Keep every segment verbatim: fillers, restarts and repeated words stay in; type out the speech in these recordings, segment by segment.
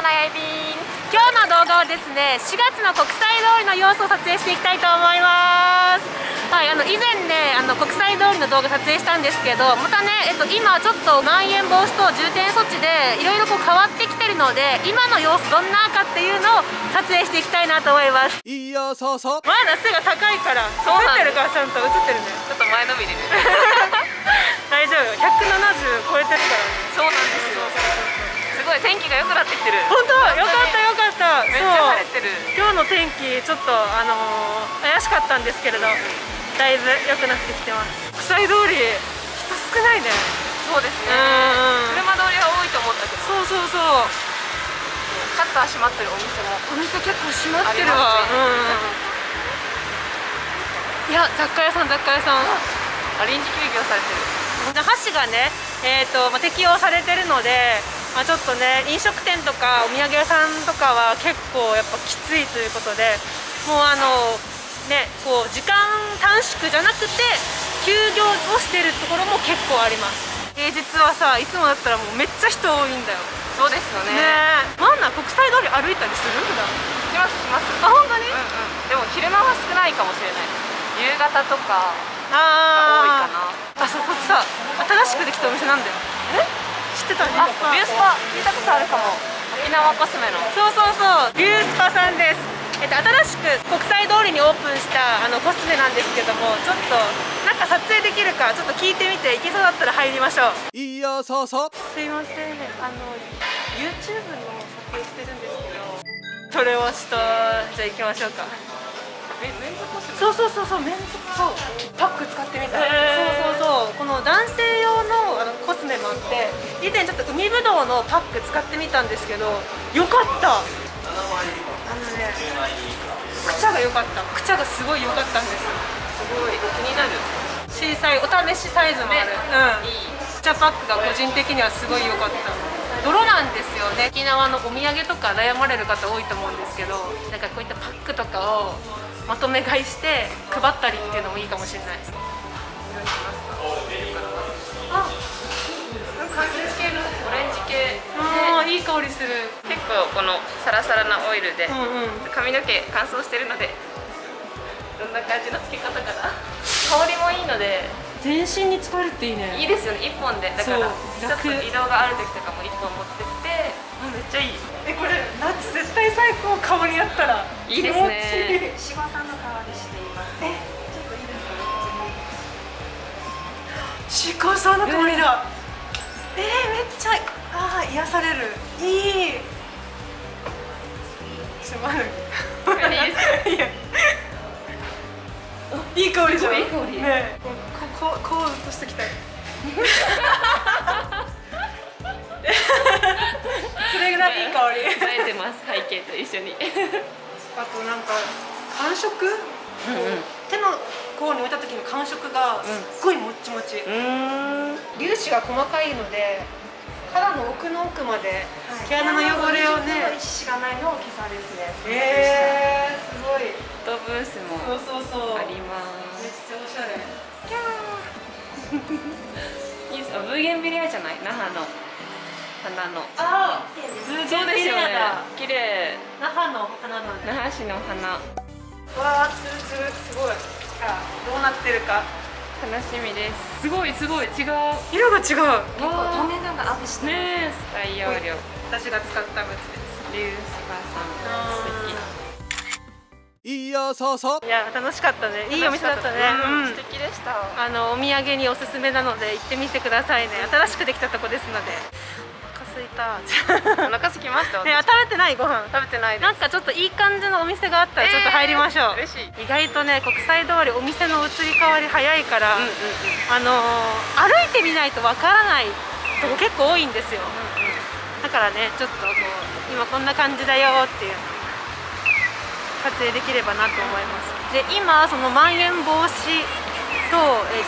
ナナヤイビン。今日の動画はですね、しがつの国際通りの様子を撮影していきたいと思います。はい、あの以前ね、あの国際通りの動画撮影したんですけど、またね、えっと今ちょっとまん延防止等重点措置でいろいろこう変わってきてるので、今の様子どんなかっていうのを撮影していきたいなと思います。いいよ、そうそう。まだ背が高いから、そう映ってるからちゃんと映ってるね。ちょっと前のめりでね。大丈夫、ひゃくななじゅう超えてるからね。そうなんですよ。すごい天気が良くなってきてる。本当、良かった良かった。めっちゃ晴れてる。今日の天気ちょっとあのー、怪しかったんですけれど、だいぶ良くなってきてます。国際通り人少ないね。そうですね。車通りは多いと思ったけど。そうそうそう。カッター閉まってるお店も。お店結構閉まってるわ。いや、雑貨屋さん雑貨屋さん。臨時休業されてる。箸がね、えーとまあ、適用されてるので、まあ、ちょっとね飲食店とかお土産屋さんとかは結構やっぱきついということで、もうあのねこう時間短縮じゃなくて休業をしてるところも結構あります。平日はさ、いつもだったらもうめっちゃ人多いんだよ。そうですよね。マンナ国際通り歩いたりするんだ。しますします。あ、本当に？うんうん、でも昼間は少ないかもしれない。夕方とかあー、あそこさ、新しくできたお店なんだよ。え？知ってた？あ、ビュースパ、聞いたことあるかも。沖縄コスメの。そうそうそう、ビュースパさんです。えっと新しく国際通りにオープンしたあのコスメなんですけども、ちょっとなんか撮影できるかちょっと聞いてみて、いけそうだったら入りましょう。いいよ、そうそう。すいません、あの YouTube の撮影してるんですけど、それをした。じゃあ行きましょうか。メンズコスメ。そうそうそうそう、メンズコスメ。パック使ってみた。そうそうそう、この男性用のあのコスメもあって、以前ちょっと海ぶどうのパック使ってみたんですけど、良かった。あのね、クチャが良かった。クチャがすごい良かったんです。すごい気になる。小さいお試しサイズもある。うん。いい。クチャパックが個人的にはすごい良かった。泥なんですよね。沖縄のお土産とか悩まれる方多いと思うんですけど、なんかこういったパックとかをまとめ買いして配ったりっていうのもいいかもしれないです。あ、柑橘系のオレンジ系、ああ、いい香りする。結構このサラサラなオイルで、うんうん、髪の毛乾燥してるのでどんな感じのつけ方かな。香りもいいので全身に使えるっていいね。いいですよね、一本で。だからちょっと移動がある時とかも一本持ってって、もうめっちゃいい。え、これ夏絶対最高。顔にやったらいいですね。シワさんの顔でしていますね。ちょっといいですか？シカさんの香りだ。えー、めっちゃ、あー、癒される。いい。しまる。いいです。いい香りじゃん。いい香り。ね、こう、こうずっとしてきたい。それぐらいいい香り。映えてます、背景と一緒に。あとなんか感触、うんうん、手の甲に置いた時の感触がすっごいもっちもち。うん、粒子が細かいので、肌の奥の奥まで毛穴の汚れをね、しがないのを消されですね。ええー、すごい。フォトブースもあります。めっちゃおしゃれ。キャー。いいですか？ブーゲンビリアじゃない？那覇の花の。ああ、ブーゲンビリアだ。綺麗。那覇の花なんで。那覇市の花。わあ、ツルツルすごい。あ、どうなってるか。楽しみです。すごいすごい違う。色が違う。結構透明感がアップしてます。大容量。私が使ったグッズです。リュウスパさんの素敵。いや、そうそう。いや、楽しかったね。いいお店だったね。素敵でした。あのお土産におすすめなので行ってみてくださいね。新しくできたとこですので。お腹すいた。お腹すきました。ね、食べてないご飯。食べてないです。なんかちょっといい感じのお店があったらちょっと入りましょう。嬉しい。意外とね、国際通りお店の移り変わり早いから、あの歩いてみないとわからないとこ結構多いんですよ。だからね、ちょっとこう今こんな感じだよっていう撮影できればなと思います。で、今そのまん延防止等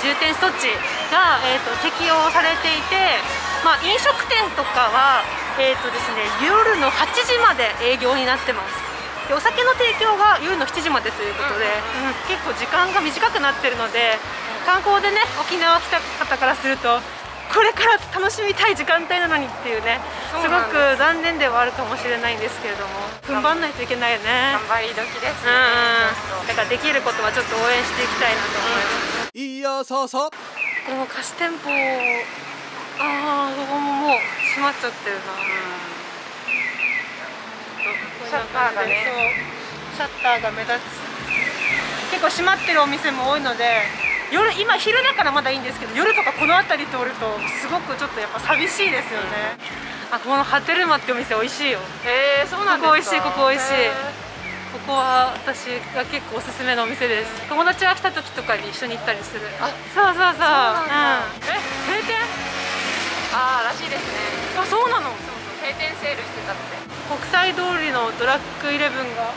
重点措置が、えーと、適用されていて。まあ、飲食店とかは、えーとですね、夜のはちじまで営業になってます。で、お酒の提供が夜のしちじまでということで、うん、結構時間が短くなってるので、観光でね沖縄来た方からするとこれから楽しみたい時間帯なのにっていうね、すごく残念ではあるかもしれないんですけれども、踏ん張んないといけないよね。頑張り時ですね。うん、だからできることはちょっと応援していきたいなと思います。うん、いや、そうそう。この貸し店舗、ああ、ここももう閉まっちゃってるな。うん、シャッターがね、そう、シャッターが目立つ。結構閉まってるお店も多いので。夜、今昼だからまだいいんですけど、夜とかこの辺り通るとすごくちょっとやっぱ寂しいですよね。うん、あ、このハテルマってお店美味しいよ。えー、そうなんですか。ここ美味しい、ここ美味しい。ここは私が結構おすすめのお店です。友達が来た時とかに一緒に行ったりする。あ、そうそうそう。え、閉店？ああ、らしいですね。あ、そうなの。そうそう、閉店セールしてたって。国際通りのドラッグイレブンが。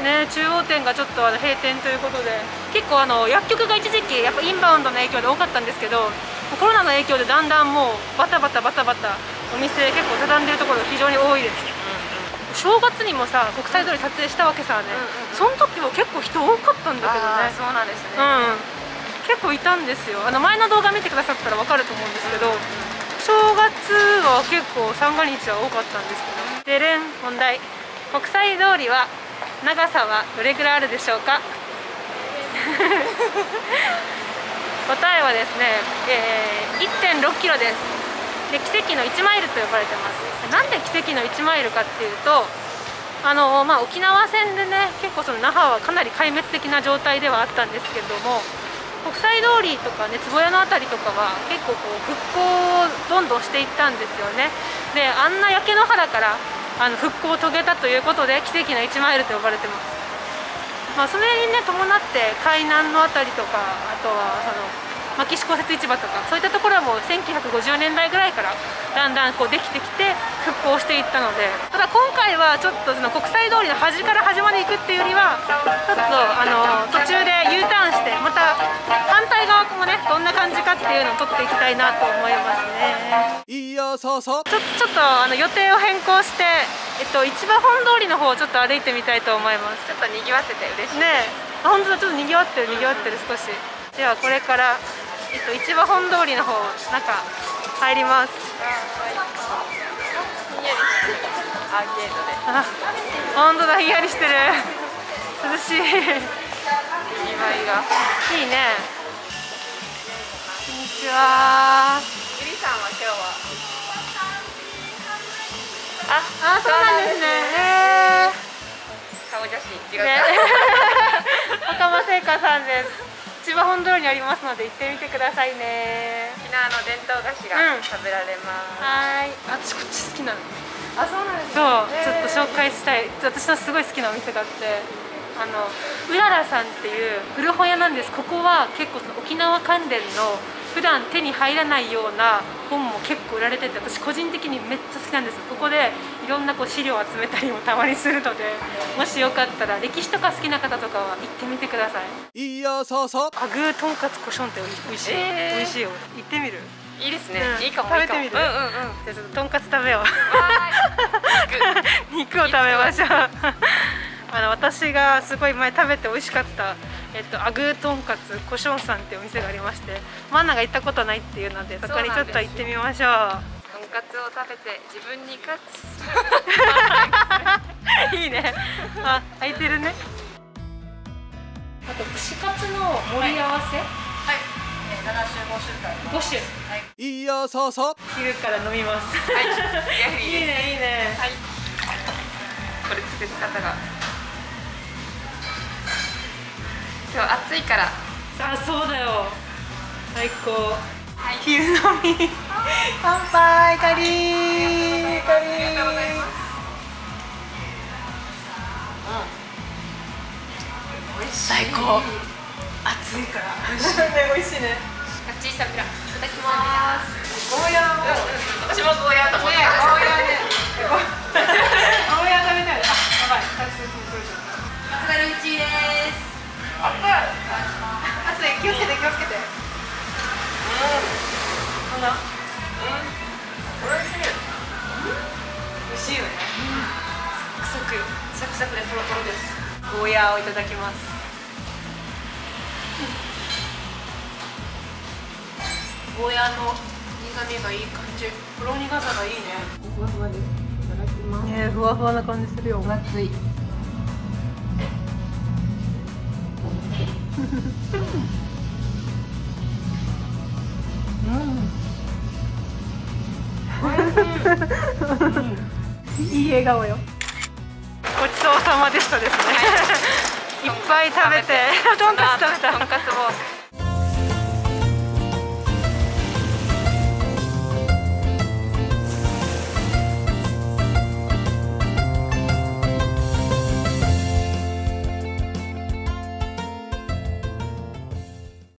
ね、中央店がちょっとあの閉店ということで、結構あの薬局が一時期やっぱインバウンドの影響で多かったんですけど、コロナの影響でだんだんもうバタバタバタバタお店結構畳んでるところ非常に多いです。うん、うん、正月にもさ、国際通り撮影したわけさね。その時も結構人多かったんだけどね。そうなんですね。うん、結構いたんですよ。あの前の動画見てくださったら分かると思うんですけど、うん、うん、正月は結構三が日は多かったんですけど。でれん、問題。国際通りは長さはどれくらいあるでしょうか。答えはですね、えー、いってんろくキロです。で、奇跡のいちマイルと呼ばれてます。なんで奇跡のいちマイルかっていうと、あの、まあ、沖縄戦でね、結構その那覇はかなり壊滅的な状態ではあったんですけども、国際通りとかね、坪谷の辺りとかは結構こう復興をどんどんしていったんですよね。で、あんな焼け野原からあの復興を遂げたということで、奇跡のいちマイルと呼ばれてます。まあ、それに、ね、伴って海南の辺りとか、あとはその牧志公設市場とか、そういったところはもうせんきゅうひゃくごじゅうねんだいぐらいからだんだんこうできてきて復興していったので、ただ今回はちょっとその国際通りの端から端まで行くっていうよりは、ちょっとあの途中で U ターンして、また反対側もね、どんな感じかっていうのを撮っていきたいなと思いますね。いや、そうそう。ちょちょっとあの予定を変更して、えっと、市場本通りの方をちょっと歩いてみたいと思います。ちょっとにぎわってて嬉しいね。あ、本当だ、ちょっとにぎわってる、にぎわってる、少し。ではこれからえっと、市場本通りの方、中入ります。あ、本当だ、ひんやりしてる。涼しい。いいね。こんにちは。ゆりさんは今日は。あ、あ、そうなんですね。顔写真、違う。赤間製菓さんです。市場本通りにありますので行ってみてくださいね。沖縄の伝統菓子が食べられます。うん、はい。私こっち好きなの。あ、そうなんですね。そう、ちょっと紹介したい。私のすごい好きなお店があって、あのうららさんっていう古本屋なんです。ここは結構その沖縄関連の普段手に入らないような本も結構売られてて、私個人的にめっちゃ好きなんです。ここでいろんなこう資料を集めたりもたまにするので、もしよかったら歴史とか好きな方とかは行ってみてください。いや、そうそう。あぐーとんかつこしょんって美味しい、えー、美味しいよ。行ってみる。いいですね。うん、いいかも。食べてみる。うんうんうん。じゃあちょっととんかつ食べよう。肉を食べましょう。あの私がすごい前食べて美味しかった。えっと、あぐーとんかつこしょんさんっていうお店がありまして、マンナが行ったことないっていうので、そこにちょっと行ってみましょう。とんかつを食べて自分に勝つ。いいね。あ、空いてるね。あと串カツの盛り合わせ。はい。ななしゅごしゅかい。五種。いや、そうそう。昼から飲みます。はい。いいね、いいね。はい。これ作り方が。今日暑いから。あ、そうだよ、最高。はい、昼飲み乾杯。カリーカリー。ありがとうございます。うん、美味しい。最高。暑いから美味しいね。美味しいね。カッチーサビラいただきます。ゴーヤーを、私もゴーヤーと思ってた。ゴーヤーね。ゴーヤー食べたい。あ、やばい。カツカルチーです。熱い。熱い。気をつけて、気をつけて。うん。こんな。うん。おいしい。美味しいよね。うん。サクサク、サクサクでトロトロです。ゴーヤーをいただきます。うゴーヤの苦みがいい感じ。ほろ苦さがいいね。ふわふわです。いただきます。ねえ、ふわふわな感じするよ。分厚い。うん。いい笑顔よ。ごちそうさまでしたですね。いっぱい食べて、とんかつ食べた。とんかつを。